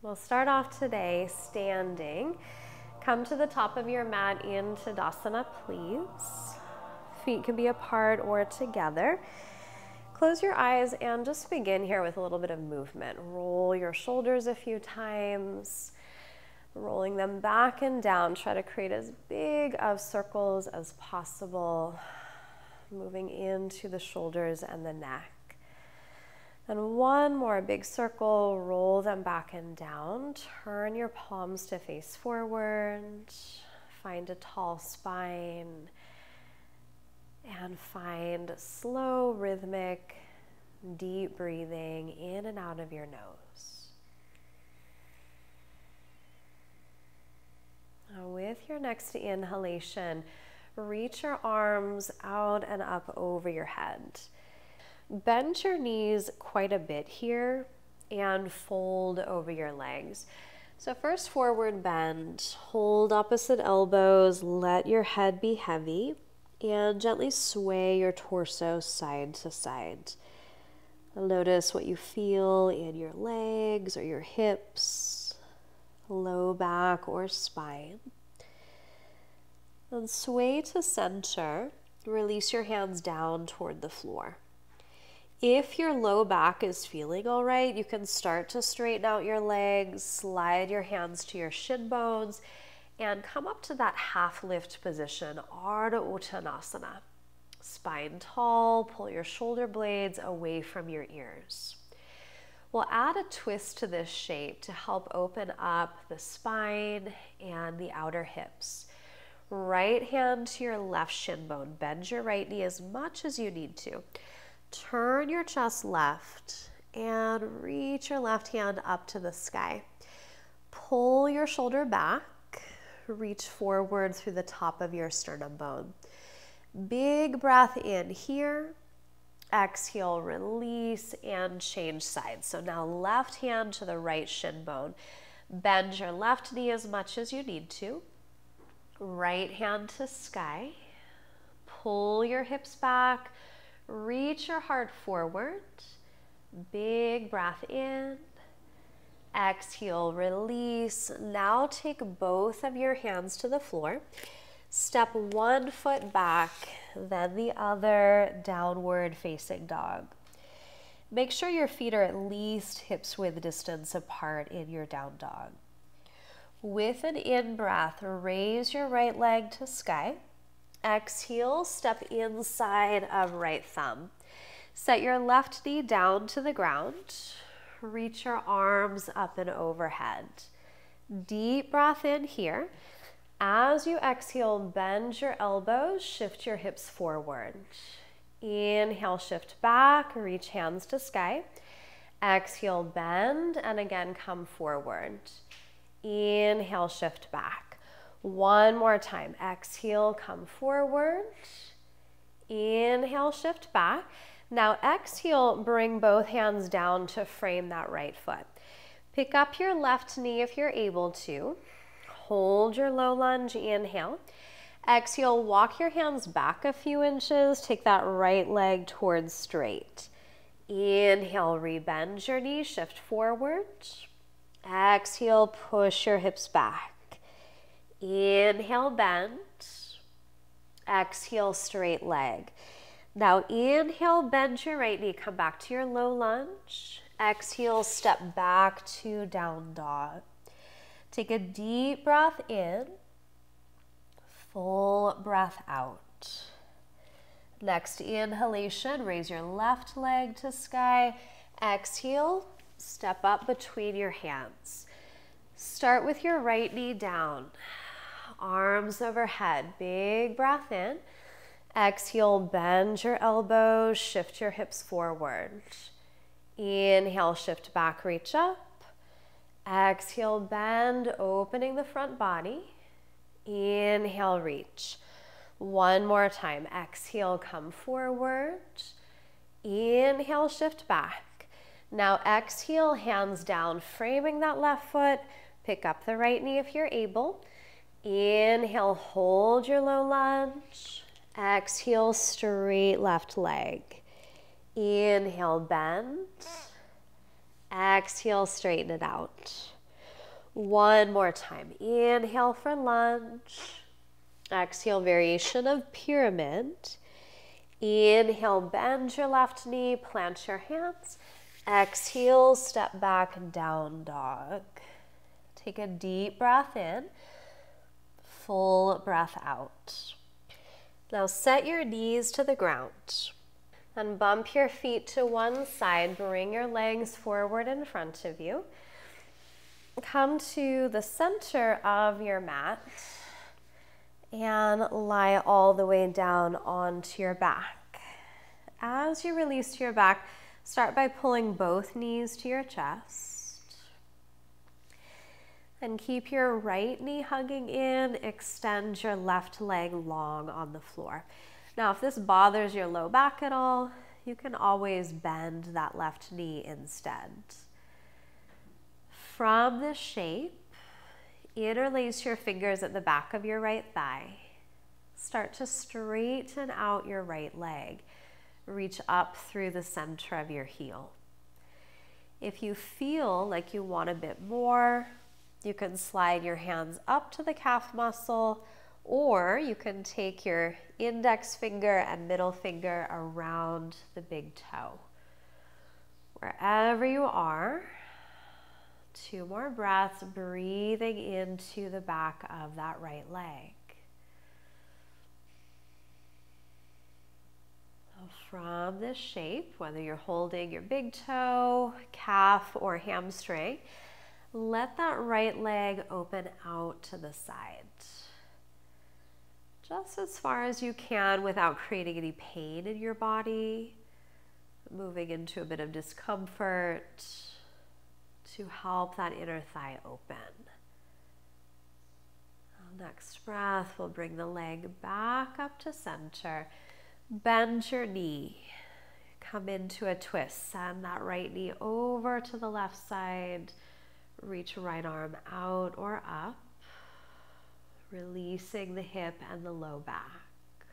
We'll start off today standing. Come to the top of your mat in Tadasana, please. Feet can be apart or together. Close your eyes and just begin here with a little bit of movement. Roll your shoulders a few times, rolling them back and down. Try to create as big of circles as possible, moving into the shoulders and the neck. And one more big circle, roll them back and down. Turn your palms to face forward. Find a tall spine. And find slow, rhythmic, deep breathing in and out of your nose. Now with your next inhalation, reach your arms out and up over your head. Bend your knees quite a bit here and fold over your legs. So first forward bend, hold opposite elbows, let your head be heavy, and gently sway your torso side to side. Notice what you feel in your legs or your hips, low back or spine. And sway to center, release your hands down toward the floor. If your low back is feeling all right, you can start to straighten out your legs, slide your hands to your shin bones, and come up to that half lift position, Ardha Uttanasana. Spine tall, pull your shoulder blades away from your ears. We'll add a twist to this shape to help open up the spine and the outer hips. Right hand to your left shin bone. Bend your right knee as much as you need to. Turn your chest left and reach your left hand up to the sky. Pull your shoulder back, reach forward through the top of your sternum bone. Big breath in here. Exhale, release and change sides. So now left hand to the right shin bone. Bend your left knee as much as you need to. Right hand to sky. Pull your hips back. Reach your heart forward, big breath in, exhale, release. Now take both of your hands to the floor. Step one foot back, then the other, downward facing dog. Make sure your feet are at least hips width distance apart in your down dog. With an in breath, raise your right leg to sky. Exhale, step inside of right thumb. Set your left knee down to the ground. Reach your arms up and overhead. Deep breath in here. As you exhale, bend your elbows, shift your hips forward. Inhale, shift back, reach hands to sky. Exhale, bend, and again come forward. Inhale, shift back. One more time. Exhale, come forward. Inhale, shift back. Now exhale, bring both hands down to frame that right foot. Pick up your left knee if you're able to. Hold your low lunge, inhale. Exhale, walk your hands back a few inches. Take that right leg towards straight. Inhale, rebend your knee, shift forward. Exhale, push your hips back. Inhale, bend. Exhale, straight leg. Now inhale, bend your right knee. Come back to your low lunge. Exhale, step back to down dog. Take a deep breath in. Full breath out. Next inhalation, raise your left leg to sky. Exhale, step up between your hands. Start with your right knee down. Arms overhead, big breath in. Exhale, bend your elbows, shift your hips forward. Inhale, shift back, reach up. Exhale, bend, opening the front body. Inhale, reach. One more time. Exhale, come forward. Inhale, shift back. Now exhale, hands down, framing that left foot. Pick up the right knee if you're able. Inhale, hold your low lunge. Exhale, straight left leg. Inhale, bend. Exhale, straighten it out. One more time. Inhale for lunge. Exhale, variation of pyramid. Inhale, bend your left knee, plant your hands. Exhale, step back, down dog. Take a deep breath in, full breath out. Now set your knees to the ground and bump your feet to one side. Bring your legs forward in front of you. Come to the center of your mat and lie all the way down onto your back. As you release your back, start by pulling both knees to your chest. And keep your right knee hugging in, extend your left leg long on the floor. Now, if this bothers your low back at all, you can always bend that left knee instead. From this shape, interlace your fingers at the back of your right thigh. Start to straighten out your right leg. Reach up through the center of your heel. If you feel like you want a bit more, you can slide your hands up to the calf muscle, or you can take your index finger and middle finger around the big toe. Wherever you are, two more breaths, breathing into the back of that right leg. From this shape, whether you're holding your big toe, calf, or hamstring, let that right leg open out to the side. Just as far as you can without creating any pain in your body, moving into a bit of discomfort to help that inner thigh open. Next breath, we'll bring the leg back up to center. Bend your knee, come into a twist, send that right knee over to the left side, reach right arm out or up, releasing the hip and the low back.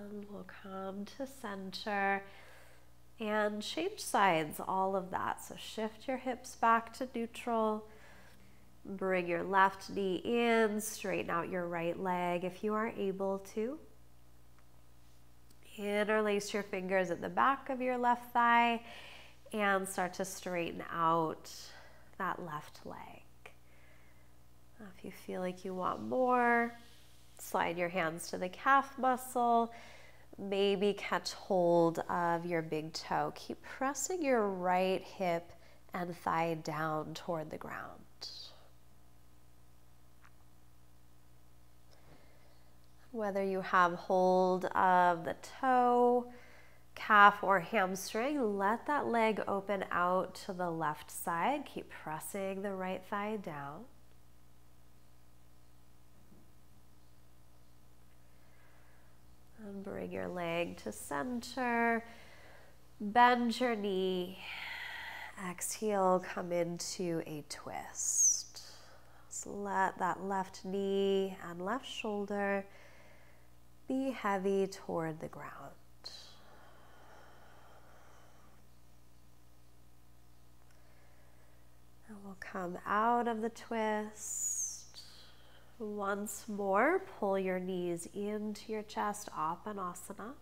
And we'll come to center and change sides, all of that. So shift your hips back to neutral. Bring your left knee in, straighten out your right leg if you are able to. Interlace your fingers at the back of your left thigh and start to straighten out that left leg. Now, if you feel like you want more, slide your hands to the calf muscle. Maybe catch hold of your big toe. Keep pressing your right hip and thigh down toward the ground. Whether you have hold of the toe, calf, or hamstring, let that leg open out to the left side. Keep pressing the right thigh down. And bring your leg to center. Bend your knee. Exhale, come into a twist. So let that left knee and left shoulder be heavy toward the ground. And we'll come out of the twist. Once more, pull your knees into your chest, Apanasana.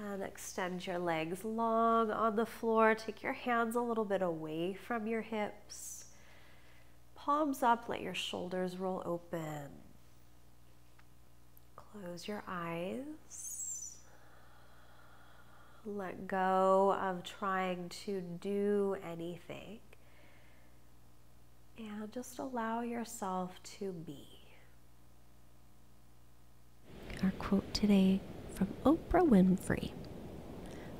And extend your legs long on the floor. Take your hands a little bit away from your hips. Palms up, let your shoulders roll open. Close your eyes. Let go of trying to do anything. And just allow yourself to be. Our quote today from Oprah Winfrey.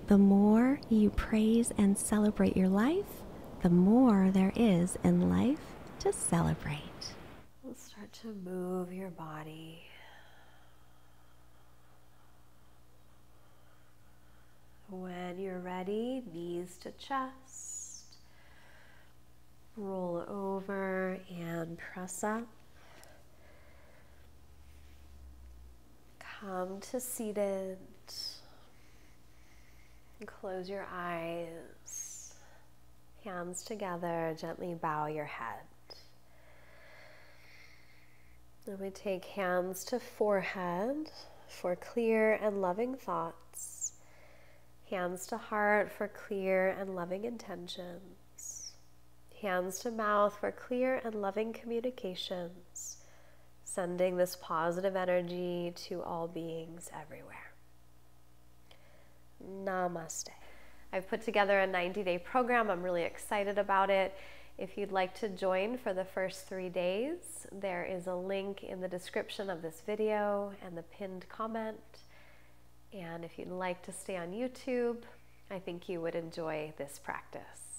The more you praise and celebrate your life, the more there is in life to celebrate. Let's start to move your body. When you're ready, knees to chest, roll over and press up. Come to seated. And close your eyes, hands together, gently bow your head. Then we take hands to forehead for clear and loving thoughts, hands to heart for clear and loving intentions, hands to mouth for clear and loving communications, sending this positive energy to all beings everywhere. Namaste. I've put together a 90-day program. I'm really excited about it. If you'd like to join for the first 3 days, there is a link in the description of this video and the pinned comment. And if you'd like to stay on YouTube, I think you would enjoy this practice.